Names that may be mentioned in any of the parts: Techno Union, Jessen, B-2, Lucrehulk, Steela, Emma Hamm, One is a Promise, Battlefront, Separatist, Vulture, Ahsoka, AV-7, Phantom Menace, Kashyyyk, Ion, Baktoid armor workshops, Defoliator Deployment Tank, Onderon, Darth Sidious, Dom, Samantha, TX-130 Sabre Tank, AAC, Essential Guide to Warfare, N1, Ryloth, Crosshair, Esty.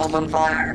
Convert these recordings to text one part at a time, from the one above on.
open fire.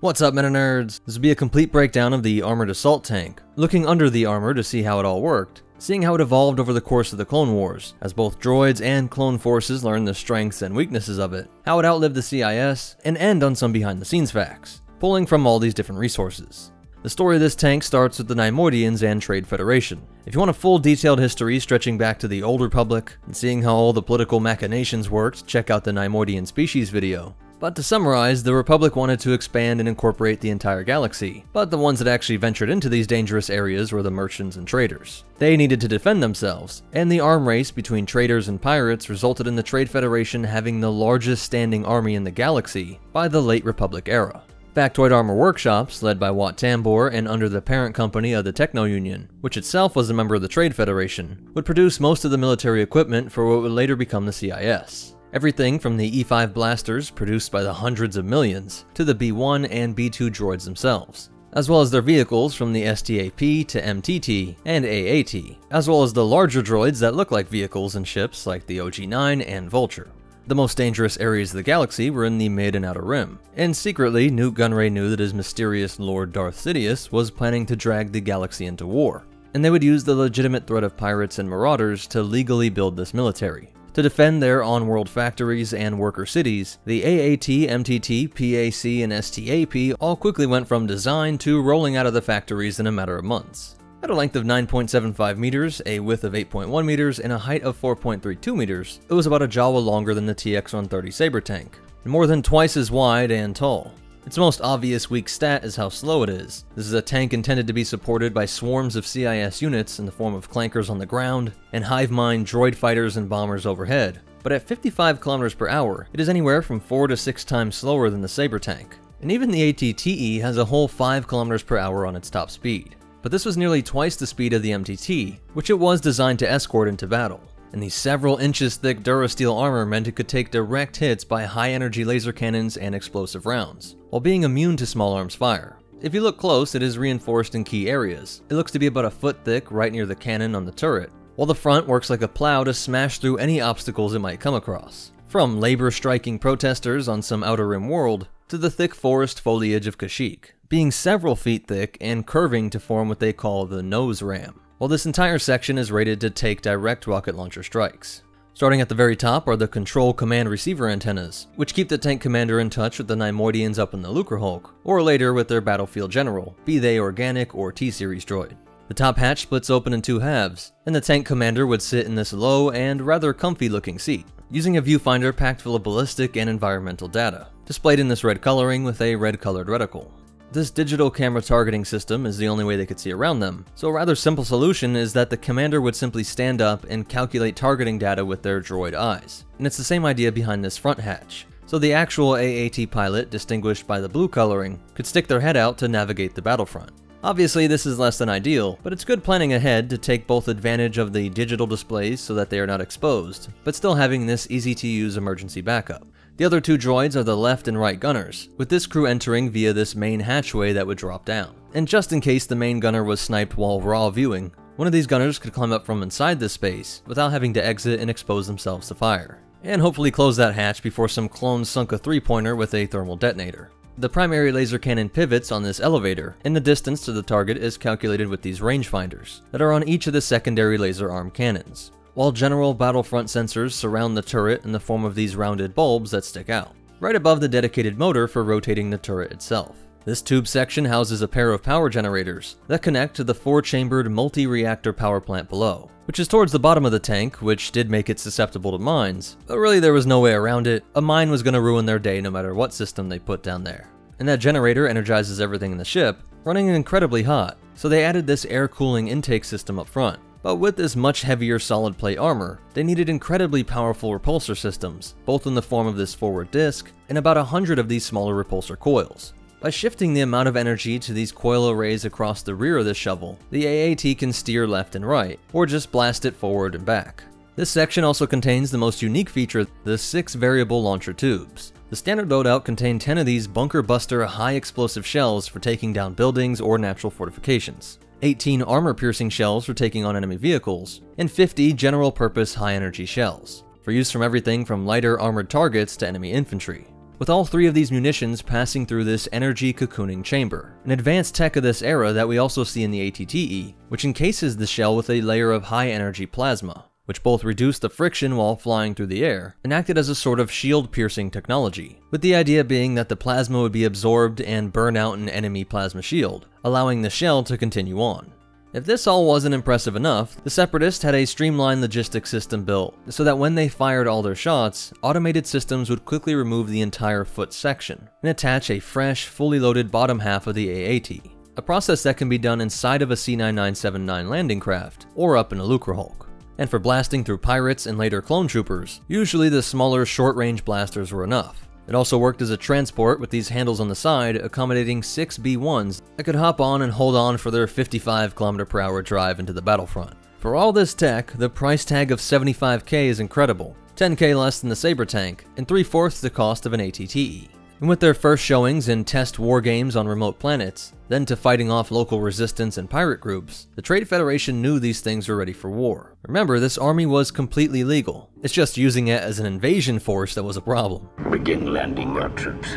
What's up, Meta Nerds? This will be a complete breakdown of the Armored Assault Tank, looking under the armor to see how it all worked, seeing how it evolved over the course of the Clone Wars, as both droids and clone forces learned the strengths and weaknesses of it, how it outlived the CIS, and end on some behind-the-scenes facts, pulling from all these different resources. The story of this tank starts with the Neimoidians and Trade Federation. If you want a full detailed history stretching back to the Old Republic, and seeing how all the political machinations worked, check out the Neimoidian species video. But to summarize, the Republic wanted to expand and incorporate the entire galaxy, but the ones that actually ventured into these dangerous areas were the merchants and traders. They needed to defend themselves, and the arm race between traders and pirates resulted in the Trade Federation having the largest standing army in the galaxy by the late Republic era. Baktoid Armor Workshops, led by Watt Tambor and under the parent company of the Techno Union, which itself was a member of the Trade Federation, would produce most of the military equipment for what would later become the CIS. Everything from the E-5 blasters, produced by the hundreds of millions, to the B-1 and B-2 droids themselves, as well as their vehicles from the STAP to MTT and AAT, as well as the larger droids that look like vehicles and ships like the OG-9 and Vulture. The most dangerous areas of the galaxy were in the mid and outer rim, and secretly Newt Gunray knew that his mysterious lord Darth Sidious was planning to drag the galaxy into war, and they would use the legitimate threat of pirates and marauders to legally build this military. To defend their on-world factories and worker cities, the AAT, MTT, PAC, and STAP all quickly went from design to rolling out of the factories in a matter of months. At a length of 9.75 meters, a width of 8.1 meters, and a height of 4.32 meters, it was about a Jawa longer than the TX-130 Sabre Tank, and more than twice as wide and tall. Its most obvious weak stat is how slow it is. This is a tank intended to be supported by swarms of CIS units in the form of clankers on the ground and hive mind droid fighters and bombers overhead, but at 55 kilometers per hour, it is anywhere from 4 to 6 times slower than the Sabre Tank, and even the AT-TE has a whole 5 kilometers per hour on its top speed. But this was nearly twice the speed of the MTT, which it was designed to escort into battle, and the several inches thick Durasteel armor meant it could take direct hits by high-energy laser cannons and explosive rounds, while being immune to small arms fire. If you look close, it is reinforced in key areas. It looks to be about a foot thick right near the cannon on the turret, while the front works like a plow to smash through any obstacles it might come across, from labor-striking protesters on some outer rim world to the thick forest foliage of Kashyyyk, being several feet thick and curving to form what they call the nose ram, while this entire section is rated to take direct rocket launcher strikes. Starting at the very top are the control command receiver antennas, which keep the tank commander in touch with the Neimoidians up in the Lucrehulk, or later with their battlefield general, be they organic or T-Series droid. The top hatch splits open in 2 halves, and the tank commander would sit in this low and rather comfy looking seat, using a viewfinder packed full of ballistic and environmental data, displayed in this red coloring with a red colored reticle. This digital camera targeting system is the only way they could see around them, so a rather simple solution is that the commander would simply stand up and calculate targeting data with their droid eyes, and it's the same idea behind this front hatch, so the actual AAT pilot, distinguished by the blue coloring, could stick their head out to navigate the battlefront. Obviously this is less than ideal, but it's good planning ahead to take both advantage of the digital displays so that they are not exposed, but still having this easy to use emergency backup. The other 2 droids are the left and right gunners, with this crew entering via this main hatchway that would drop down. And just in case the main gunner was sniped while raw viewing, one of these gunners could climb up from inside this space without having to exit and expose themselves to fire, and hopefully close that hatch before some clone sunk a 3-pointer with a thermal detonator. The primary laser cannon pivots on this elevator, and the distance to the target is calculated with these rangefinders that are on each of the secondary laser arm cannons, while general battlefront sensors surround the turret in the form of these rounded bulbs that stick out, right above the dedicated motor for rotating the turret itself. This tube section houses a pair of power generators that connect to the 4-chambered multi-reactor power plant below, which is towards the bottom of the tank, which did make it susceptible to mines, but really there was no way around it. A mine was going to ruin their day no matter what system they put down there. And that generator energizes everything in the ship, running incredibly hot, so they added this air cooling intake system up front. But with this much heavier solid plate armor, they needed incredibly powerful repulsor systems, both in the form of this forward disc and about 100 of these smaller repulsor coils. By shifting the amount of energy to these coil arrays across the rear of the shovel, the AAT can steer left and right, or just blast it forward and back. This section also contains the most unique feature, the 6 variable launcher tubes. The standard loadout contained 10 of these bunker buster high explosive shells for taking down buildings or natural fortifications. 18 armor-piercing shells for taking on enemy vehicles, and 50 general-purpose high-energy shells, for use from everything from lighter armored targets to enemy infantry. With all three of these munitions passing through this energy cocooning chamber, an advanced tech of this era that we also see in the AT-TE, which encases the shell with a layer of high-energy plasma, which both reduced the friction while flying through the air, and acted as a sort of shield-piercing technology, with the idea being that the plasma would be absorbed and burn out an enemy plasma shield, allowing the shell to continue on. If this all wasn't impressive enough, the Separatists had a streamlined logistics system built, so that when they fired all their shots, automated systems would quickly remove the entire foot section, and attach a fresh, fully loaded bottom half of the AAT, a process that can be done inside of a C-9979 landing craft, or up in a Lucrehulk. And for blasting through pirates and later clone troopers, usually the smaller short-range blasters were enough. It also worked as a transport with these handles on the side, accommodating 6 B-1s that could hop on and hold on for their 55 km/h drive into the battlefront. For all this tech, the price tag of $75K is incredible, $10K less than the Sabre Tank, and 3/4 the cost of an AT-TE. And with their first showings in test war games on remote planets, then to fighting off local resistance and pirate groups, the Trade Federation knew these things were ready for war. Remember, this army was completely legal. It's just using it as an invasion force that was a problem. Begin landing your troops.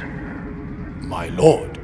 My lord,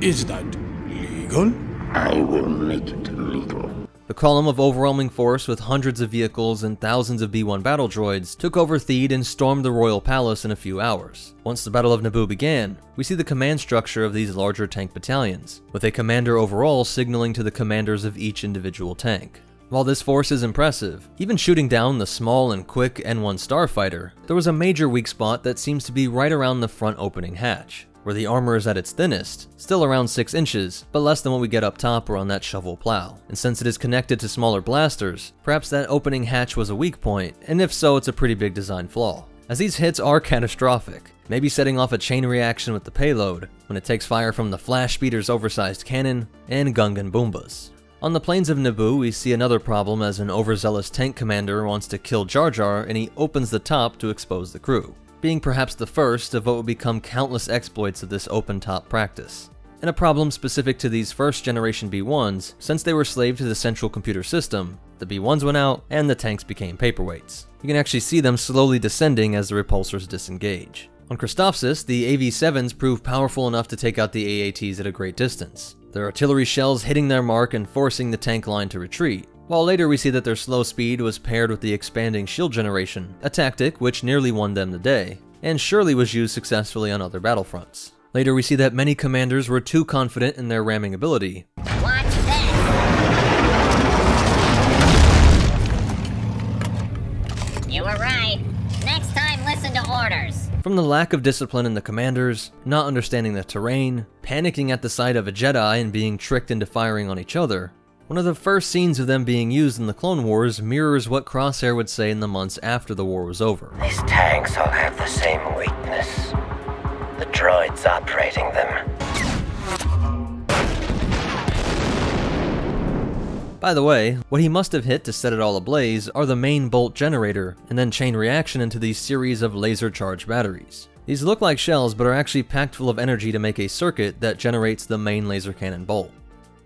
is that legal? I will make it legal. The column of overwhelming force with hundreds of vehicles and thousands of B-1 battle droids took over Theed and stormed the Royal Palace in a few hours. Once the Battle of Naboo began, we see the command structure of these larger tank battalions, with a commander overall signaling to the commanders of each individual tank. While this force is impressive, even shooting down the small and quick N1 starfighter, there was a major weak spot that seems to be right around the front opening hatch, where the armor is at its thinnest, still around 6 inches, but less than what we get up top or on that shovel plow. And since it is connected to smaller blasters, perhaps that opening hatch was a weak point, and if so, it's a pretty big design flaw, as these hits are catastrophic, maybe setting off a chain reaction with the payload, when it takes fire from the flash speeder's oversized cannon and Gungan Boombas. On the plains of Naboo, we see another problem as an overzealous tank commander wants to kill Jar Jar and he opens the top to expose the crew, being perhaps the first of what would become countless exploits of this open-top practice, and a problem specific to these first-generation B-1s since they were slave to the central computer system. The B-1s went out, and the tanks became paperweights. You can actually see them slowly descending as the repulsors disengage. On Christophsis, the AV-7s proved powerful enough to take out the AATs at a great distance, their artillery shells hitting their mark and forcing the tank line to retreat, while later we see that their slow speed was paired with the expanding shield generation, a tactic which nearly won them the day, and surely was used successfully on other battlefronts. Later we see that many commanders were too confident in their ramming ability, watch this. You were right. Next time listen to orders. From the lack of discipline in the commanders, not understanding the terrain, panicking at the sight of a Jedi and being tricked into firing on each other, one of the first scenes of them being used in the Clone Wars mirrors what Crosshair would say in the months after the war was over. These tanks all have the same weakness. The droids operating them. By the way, what he must have hit to set it all ablaze are the main bolt generator, and then chain reaction into these series of laser charge batteries. These look like shells, but are actually packed full of energy to make a circuit that generates the main laser cannon bolt.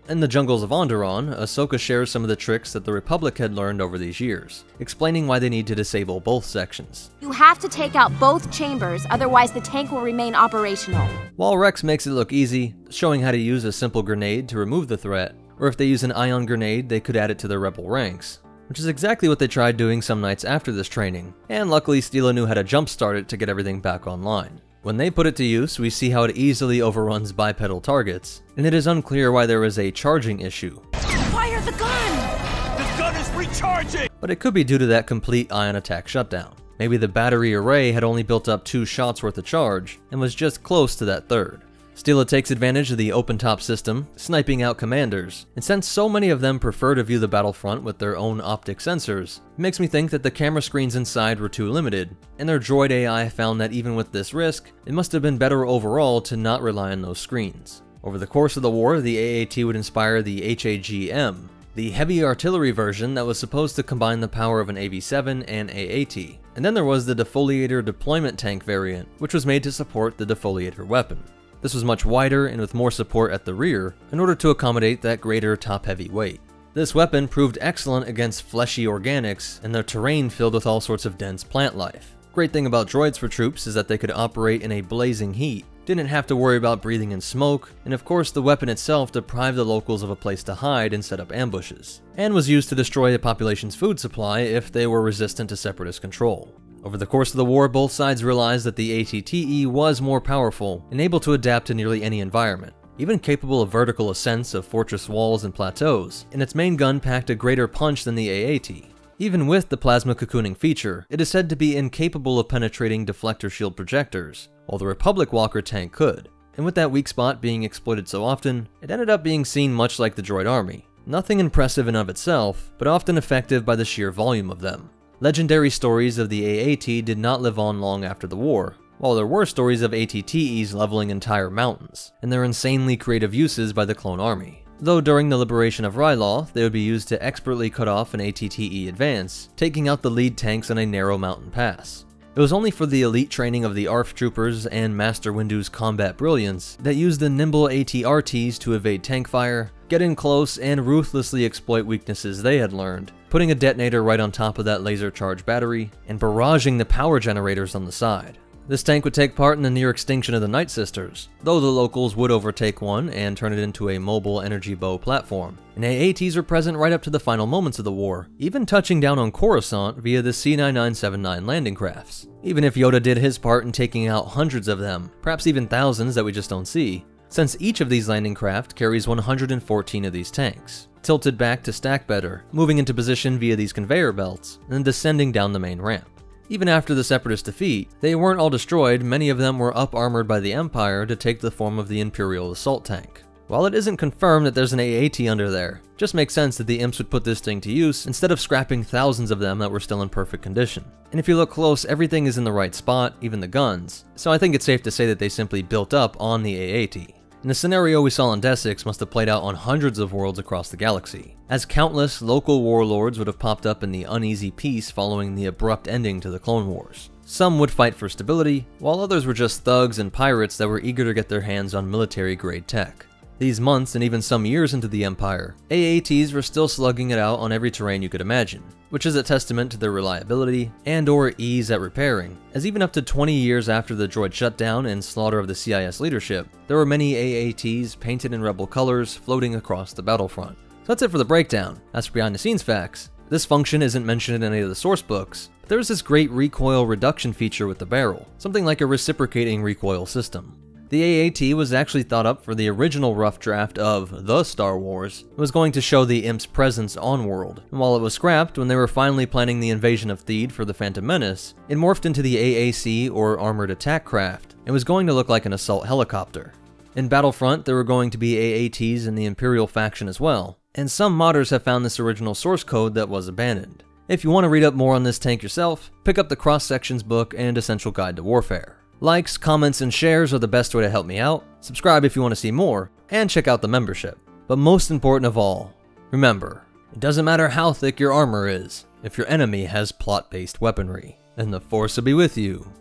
In the jungles of Onderon, Ahsoka shares some of the tricks that the Republic had learned over these years, explaining why they need to disable both sections. You have to take out both chambers, otherwise the tank will remain operational. While Rex makes it look easy, showing how to use a simple grenade to remove the threat, or if they use an ion grenade, they could add it to their rebel ranks, which is exactly what they tried doing some nights after this training, and luckily Steela knew how to jumpstart it to get everything back online. When they put it to use, we see how it easily overruns bipedal targets, and it is unclear why there is a charging issue. Fire the gun! The gun is recharging! But it could be due to that complete ion attack shutdown. Maybe the battery array had only built up 2 shots worth of charge, and was just close to that third. Steela takes advantage of the open-top system, sniping out commanders, and since so many of them prefer to view the battlefront with their own optic sensors, it makes me think that the camera screens inside were too limited, and their droid AI found that even with this risk, it must have been better overall to not rely on those screens. Over the course of the war, the AAT would inspire the HAGM, the heavy artillery version that was supposed to combine the power of an AV-7 and AAT, and then there was the defoliator deployment tank variant, which was made to support the defoliator weapon. This was much wider and with more support at the rear in order to accommodate that greater top-heavy weight. This weapon proved excellent against fleshy organics and their terrain filled with all sorts of dense plant life. Great thing about droids for troops is that they could operate in a blazing heat, didn't have to worry about breathing in smoke, and of course the weapon itself deprived the locals of a place to hide and set up ambushes, and was used to destroy the population's food supply if they were resistant to separatist control. Over the course of the war, both sides realized that the AT-TE was more powerful and able to adapt to nearly any environment, even capable of vertical ascents of fortress walls and plateaus, and its main gun packed a greater punch than the AAT. Even with the plasma cocooning feature, it is said to be incapable of penetrating deflector shield projectors, while the Republic Walker tank could, and with that weak spot being exploited so often, it ended up being seen much like the droid army. Nothing impressive in of itself, but often effective by the sheer volume of them. Legendary stories of the AAT did not live on long after the war, while there were stories of AT-TEs leveling entire mountains, and their insanely creative uses by the clone army. Though during the liberation of Ryloth, they would be used to expertly cut off an AT-TE advance, taking out the lead tanks on a narrow mountain pass. It was only for the elite training of the ARF troopers and Master Windu's combat brilliance that used the nimble ATRTs to evade tank fire, get in close, and ruthlessly exploit weaknesses they had learned, putting a detonator right on top of that laser charge battery, and barraging the power generators on the side. This tank would take part in the near extinction of the Night Sisters, though the locals would overtake one and turn it into a mobile energy bow platform. And AATs were present right up to the final moments of the war, even touching down on Coruscant via the C-9979 landing crafts. Even if Yoda did his part in taking out hundreds of them, perhaps even thousands that we just don't see, since each of these landing craft carries 114 of these tanks, tilted back to stack better, moving into position via these conveyor belts, and descending down the main ramp. Even after the Separatist defeat, they weren't all destroyed, many of them were up-armored by the Empire to take the form of the Imperial Assault Tank. While it isn't confirmed that there's an AAT under there, it just makes sense that the imps would put this thing to use instead of scrapping thousands of them that were still in perfect condition. And if you look close, everything is in the right spot, even the guns, so I think it's safe to say that they simply built up on the AAT. And the scenario we saw in Desix must have played out on hundreds of worlds across the galaxy, as countless local warlords would have popped up in the uneasy peace following the abrupt ending to the Clone Wars. Some would fight for stability, while others were just thugs and pirates that were eager to get their hands on military-grade tech. These months, and even some years into the Empire, AATs were still slugging it out on every terrain you could imagine, which is a testament to their reliability and/or ease at repairing, as even up to 20 years after the droid shutdown and slaughter of the CIS leadership, there were many AATs painted in rebel colors floating across the battlefront. So that's it for the breakdown. As for behind-the-scenes facts, this function isn't mentioned in any of the source books, but there is this great recoil reduction feature with the barrel, something like a reciprocating recoil system. The AAT was actually thought up for the original rough draft of The Star Wars. It was going to show the imp's presence on-world, and while it was scrapped when they were finally planning the invasion of Theed for the Phantom Menace, it morphed into the AAC or Armored Attack Craft, and was going to look like an assault helicopter. In Battlefront, there were going to be AATs in the Imperial faction as well, and some modders have found this original source code that was abandoned. If you want to read up more on this tank yourself, pick up the Cross-Sections book and Essential Guide to Warfare. Likes, comments, and shares are the best way to help me out. Subscribe if you want to see more, and check out the membership. But most important of all, remember, it doesn't matter how thick your armor is if your enemy has plot-based weaponry. And the Force will be with you.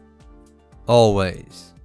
Always.